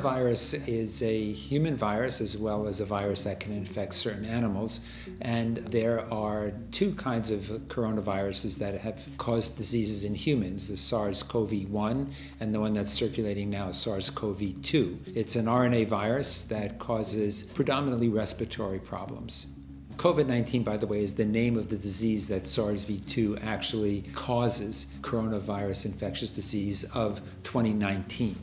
coronavirus is a human virus as well as a virus that can infect certain animals, and there are two kinds of coronaviruses that have caused diseases in humans, the SARS-CoV-1 and the one that's circulating now, SARS-CoV-2. It's an RNA virus that causes predominantly respiratory problems. COVID-19, by the way, is the name of the disease that SARS-CoV-2 actually causes, coronavirus infectious disease of 2019.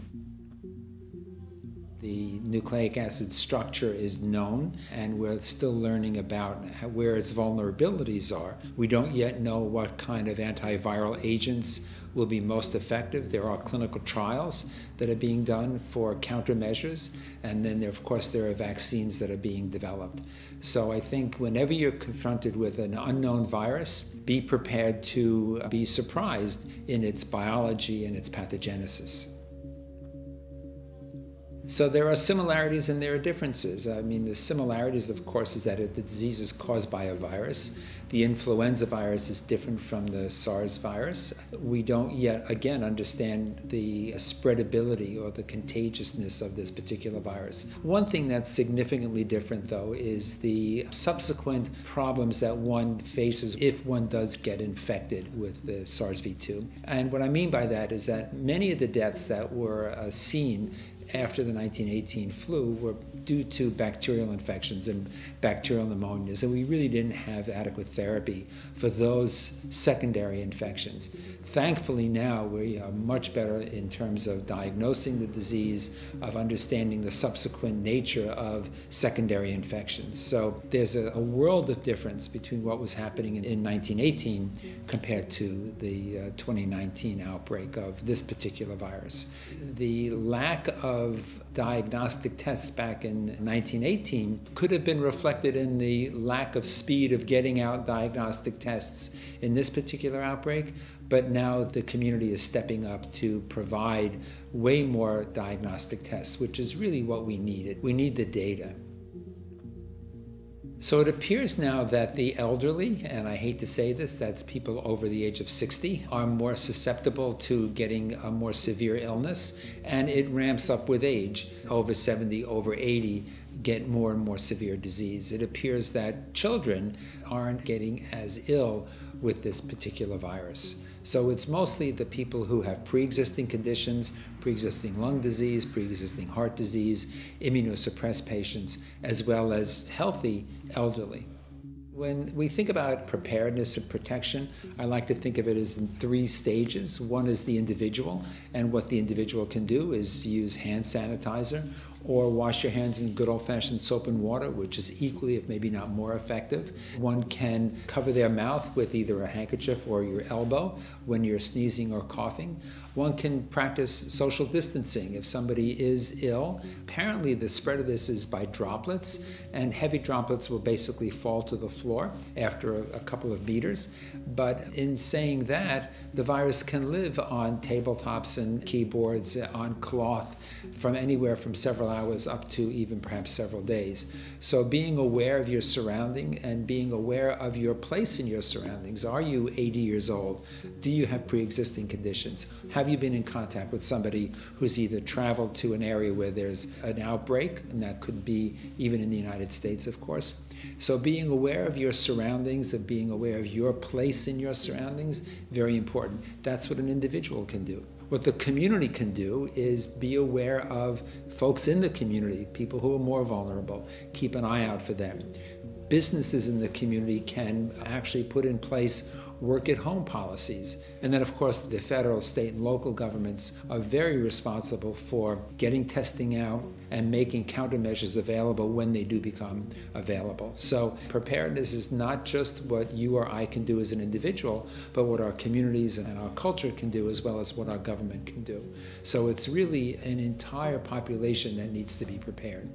The nucleic acid structure is known, and we're still learning about where its vulnerabilities are. We don't yet know what kind of antiviral agents will be most effective. There are clinical trials that are being done for countermeasures, and then of course there are vaccines that are being developed. So I think whenever you're confronted with an unknown virus, be prepared to be surprised in its biology and its pathogenesis. So there are similarities and there are differences. I mean, the similarities, of course, is that the disease is caused by a virus. The influenza virus is different from the SARS virus. We don't yet, again, understand the spreadability or the contagiousness of this particular virus. One thing that's significantly different, though, is the subsequent problems that one faces if one does get infected with the SARS-CoV-2. And what I mean by that is that many of the deaths that were seen after the 1918 flu were due to bacterial infections and bacterial pneumonias, and we really didn't have adequate therapy for those secondary infections. Thankfully now we are much better in terms of diagnosing the disease, of understanding the subsequent nature of secondary infections. So there's a world of difference between what was happening in 1918 compared to the 2019 outbreak of this particular virus. The lack of diagnostic tests back in 1918 could have been reflected in the lack of speed of getting out diagnostic tests in this particular outbreak, but now the community is stepping up to provide way more diagnostic tests, which is really what we needed. We need the data. So it appears now that the elderly, and I hate to say this, that's people over the age of 60, are more susceptible to getting a more severe illness, and it ramps up with age. Over 70, over 80 get more and more severe disease. It appears that children aren't getting as ill with this particular virus. So it's mostly the people who have pre-existing conditions, pre-existing lung disease, pre-existing heart disease, immunosuppressed patients, as well as healthy elderly. When we think about preparedness and protection, I like to think of it as in three stages. One is the individual, and what the individual can do is use hand sanitizer or wash your hands in good old-fashioned soap and water, which is equally, if maybe not more effective. One can cover their mouth with either a handkerchief or your elbow when you're sneezing or coughing. One can practice social distancing if somebody is ill. Apparently the spread of this is by droplets, and heavy droplets will basically fall to the floor after a couple of meters. But in saying that, the virus can live on tabletops and keyboards, on cloth, from anywhere from several hours up to even perhaps several days. So being aware of your surrounding and being aware of your place in your surroundings. Are you 80 years old? Do you have pre-existing conditions? Have you been in contact with somebody who's either traveled to an area where there's an outbreak, and that could be even in the United States, of course. So being aware of your surroundings and being aware of your place in your surroundings, very important. That's what an individual can do. What the community can do is be aware of folks in the community, people who are more vulnerable. Keep an eye out for them. Businesses in the community can actually put in place work-at-home policies. And then, of course, the federal, state, and local governments are very responsible for getting testing out and making countermeasures available when they do become available. So preparedness is not just what you or I can do as an individual, but what our communities and our culture can do, as well as what our government can do. So it's really an entire population that needs to be prepared.